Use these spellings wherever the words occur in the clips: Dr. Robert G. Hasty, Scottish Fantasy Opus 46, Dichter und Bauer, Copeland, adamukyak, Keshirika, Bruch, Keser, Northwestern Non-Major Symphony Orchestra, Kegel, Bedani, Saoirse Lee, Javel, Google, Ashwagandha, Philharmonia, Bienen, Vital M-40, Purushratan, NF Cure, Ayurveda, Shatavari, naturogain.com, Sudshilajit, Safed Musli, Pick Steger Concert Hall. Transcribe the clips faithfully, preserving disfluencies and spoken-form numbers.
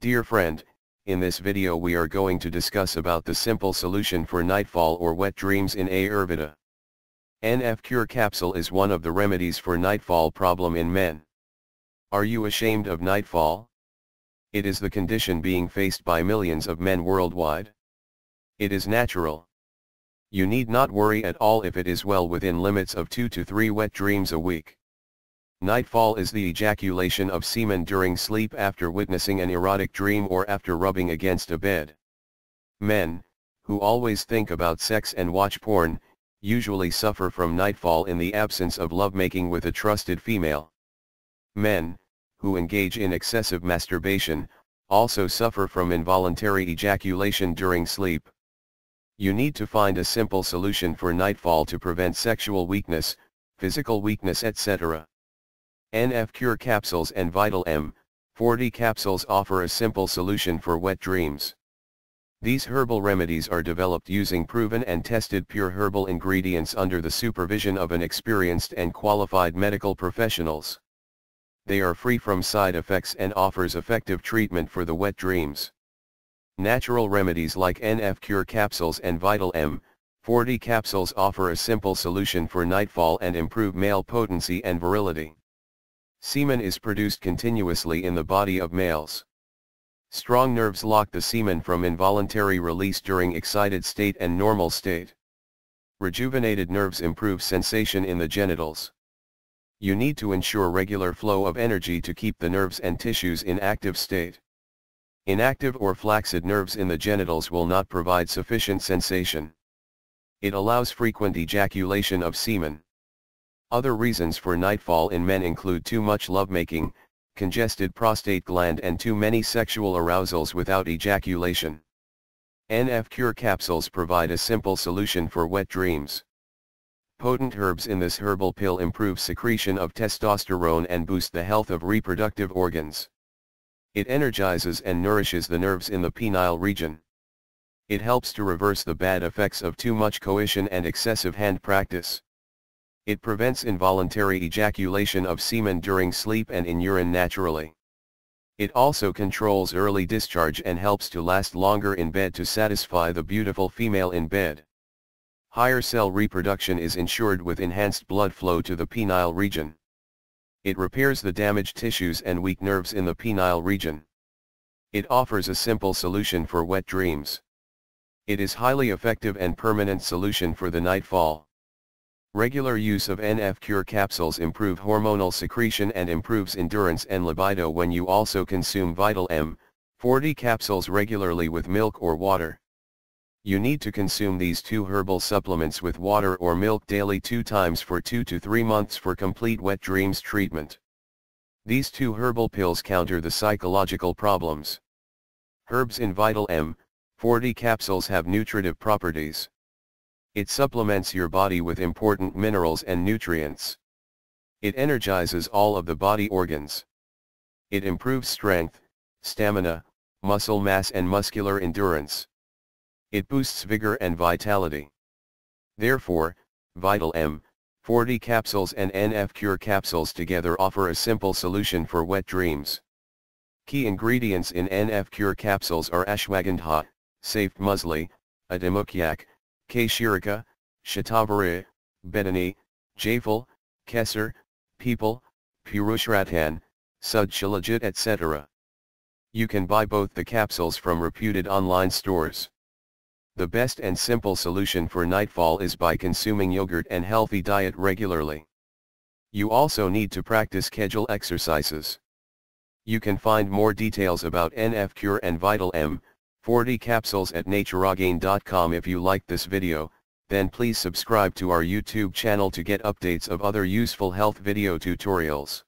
Dear friend, in this video we are going to discuss about the simple solution for nightfall or wet dreams in Ayurveda. N F-Cure capsule is one of the remedies for nightfall problem in men. Are you ashamed of nightfall? It is the condition being faced by millions of men worldwide. It is natural. You need not worry at all if it is well within limits of two to three wet dreams a week. Nightfall is the ejaculation of semen during sleep after witnessing an erotic dream or after rubbing against a bed. Men, who always think about sex and watch porn, usually suffer from nightfall in the absence of lovemaking with a trusted female. Men, who engage in excessive masturbation, also suffer from involuntary ejaculation during sleep. You need to find a simple solution for nightfall to prevent sexual weakness, physical weakness, et cetera. N F-Cure capsules and Vital M forty capsules offer a simple solution for wet dreams. These herbal remedies are developed using proven and tested pure herbal ingredients under the supervision of an experienced and qualified medical professionals. They are free from side effects and offers effective treatment for the wet dreams. Natural remedies like N F-Cure capsules and Vital M forty capsules offer a simple solution for nightfall and improve male potency and virility. Semen is produced continuously in the body of males. Strong nerves lock the semen from involuntary release during excited state and normal state. Rejuvenated nerves improve sensation in the genitals. You need to ensure regular flow of energy to keep the nerves and tissues in active state. Inactive or flaccid nerves in the genitals will not provide sufficient sensation. It allows frequent ejaculation of semen. Other reasons for nightfall in men include too much lovemaking, congested prostate gland and too many sexual arousals without ejaculation. N F-Cure capsules provide a simple solution for wet dreams. Potent herbs in this herbal pill improve secretion of testosterone and boost the health of reproductive organs. It energizes and nourishes the nerves in the penile region. It helps to reverse the bad effects of too much coition and excessive hand practice. It prevents involuntary ejaculation of semen during sleep and in urine naturally. It also controls early discharge and helps to last longer in bed to satisfy the beautiful female in bed. Higher cell reproduction is ensured with enhanced blood flow to the penile region. It repairs the damaged tissues and weak nerves in the penile region. It offers a simple solution for wet dreams. It is highly effective and permanent solution for the nightfall. Regular use of N F-Cure capsules improve hormonal secretion and improves endurance and libido when you also consume Vital M forty capsules regularly with milk or water. You need to consume these two herbal supplements with water or milk daily two times for two to three months for complete wet dreams treatment. These two herbal pills counter the psychological problems. Herbs in Vital M forty capsules have nutritive properties. It supplements your body with important minerals and nutrients. It energizes all of the body organs. It improves strength, stamina, muscle mass and muscular endurance. It boosts vigor and vitality. Therefore, Vital M forty capsules and N F-Cure capsules together offer a simple solution for wet dreams. Key ingredients in N F-Cure capsules are Ashwagandha, Safed Musli, adamukyak, Keshirika, Shatavari, Bedani, Javel, Keser, People, Purushratan, Sudshilajit et cetera. You can buy both the capsules from reputed online stores. The best and simple solution for nightfall is by consuming yogurt and healthy diet regularly. You also need to practice Kegel exercises. You can find more details about N F-Cure and Vital M forty capsules at naturogain dot com. If you liked this video, then please subscribe to our YouTube channel to get updates of other useful health video tutorials.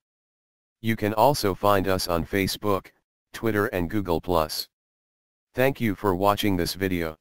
You can also find us on Facebook, Twitter and Google plus. Thank you for watching this video.